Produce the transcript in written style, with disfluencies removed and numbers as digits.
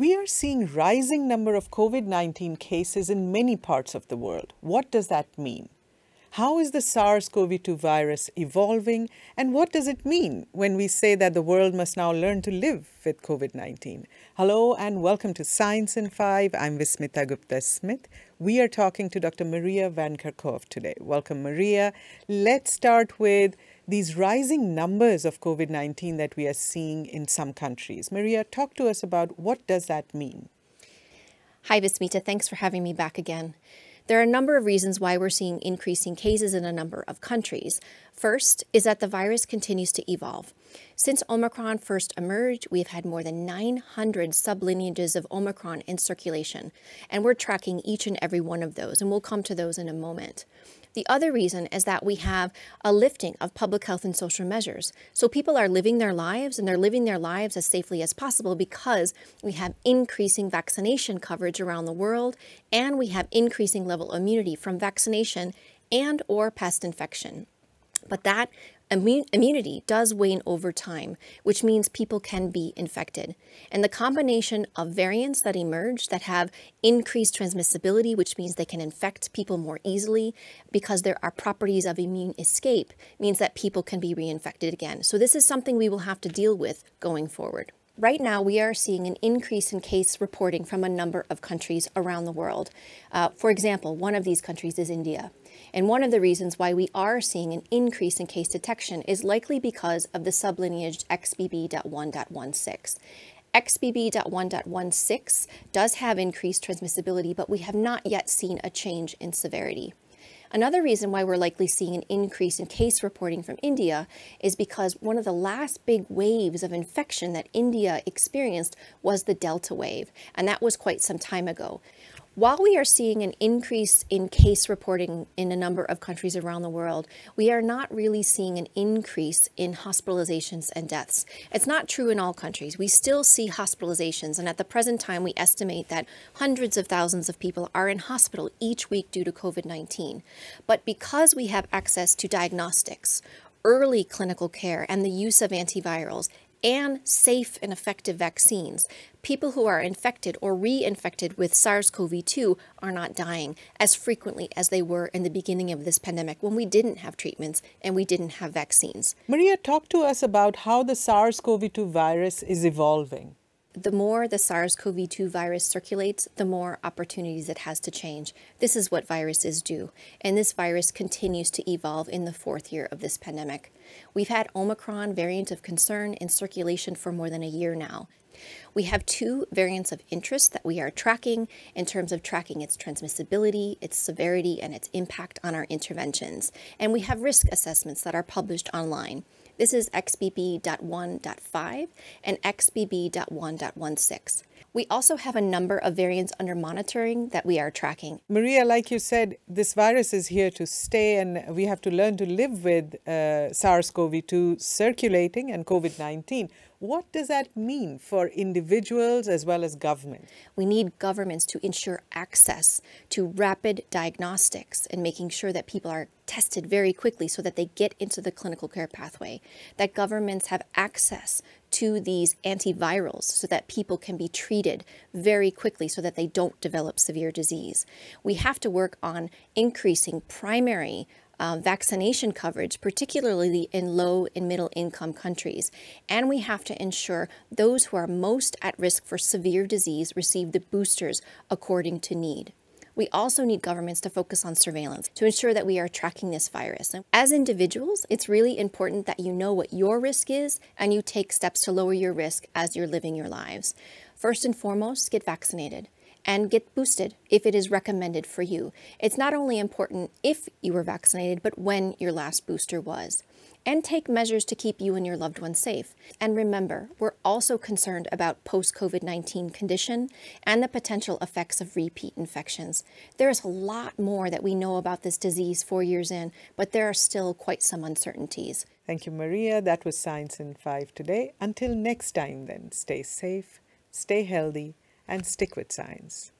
We are seeing rising number of COVID-19 cases in many parts of the world. What does that mean? How is the SARS-CoV-2 virus evolving, and what does it mean when we say that the world must now learn to live with COVID-19? Hello and welcome to Science in 5. I'm Vismita Gupta-Smith. We are talking to Dr. Maria Van Kerkhove today. Welcome, Maria. Let's start with these rising numbers of COVID-19 that we are seeing in some countries. Maria, talk to us about what does that mean? Hi, Vismita. Thanks for having me back again. There are a number of reasons why we're seeing increasing cases in a number of countries. First is that the virus continues to evolve. Since Omicron first emerged, we've had more than 900 sublineages of Omicron in circulation, and we're tracking each and every one of those, and we'll come to those in a moment. The other reason is that we have a lifting of public health and social measures. So people are living their lives, and they're living their lives as safely as possible because we have increasing vaccination coverage around the world, and we have increasing level of immunity from vaccination and or past infection. But that immunity does wane over time, which means people can be infected. And the combination of variants that emerge that have increased transmissibility, which means they can infect people more easily because there are properties of immune escape, means that people can be reinfected again. So this is something we will have to deal with going forward. Right now, we are seeing an increase in case reporting from a number of countries around the world. For example, one of these countries is India. And one of the reasons why we are seeing an increase in case detection is likely because of the sublineage XBB.1.16. XBB.1.16 does have increased transmissibility, but we have not yet seen a change in severity. Another reason why we're likely seeing an increase in case reporting from India is because one of the last big waves of infection that India experienced was the Delta wave, and that was quite some time ago. While we are seeing an increase in case reporting in a number of countries around the world, we are not really seeing an increase in hospitalizations and deaths. It's not true in all countries. We still see hospitalizations, and at the present time, we estimate that hundreds of thousands of people are in hospital each week due to COVID-19. But because we have access to diagnostics, early clinical care, and the use of antivirals, and safe and effective vaccines, people who are infected or reinfected with SARS-CoV-2 are not dying as frequently as they were in the beginning of this pandemic when we didn't have treatments and we didn't have vaccines. Maria, talk to us about how the SARS-CoV-2 virus is evolving. The more the SARS-CoV-2 virus circulates, the more opportunities it has to change. This is what viruses do, and this virus continues to evolve in the fourth year of this pandemic. We've had Omicron, variant of concern, in circulation for more than a year now. We have two variants of interest that we are tracking in terms of tracking its transmissibility, its severity, and its impact on our interventions. And we have risk assessments that are published online. This is XBB.1.5 and XBB.1.16. We also have a number of variants under monitoring that we are tracking. Maria, like you said, this virus is here to stay, and we have to learn to live with SARS-CoV-2 circulating and COVID-19. What does that mean for individuals as well as governments? We need governments to ensure access to rapid diagnostics and making sure that people are tested very quickly so that they get into the clinical care pathway, that governments have access to these antivirals so that people can be treated very quickly so that they don't develop severe disease. We have to work on increasing primary vaccination coverage, particularly in low and middle income countries. And we have to ensure those who are most at risk for severe disease receive the boosters according to need. We also need governments to focus on surveillance to ensure that we are tracking this virus. And as individuals, it's really important that you know what your risk is and you take steps to lower your risk as you're living your lives. First and foremost, get vaccinated and get boosted if it is recommended for you. It's not only important if you were vaccinated, but when your last booster was. And take measures to keep you and your loved ones safe. And remember, we're also concerned about post-COVID-19 condition and the potential effects of repeat infections. There is a lot more that we know about this disease 4 years in, but there are still quite some uncertainties. Thank you, Maria. That was Science in 5 today. Until next time then, stay safe, stay healthy, and stick with science.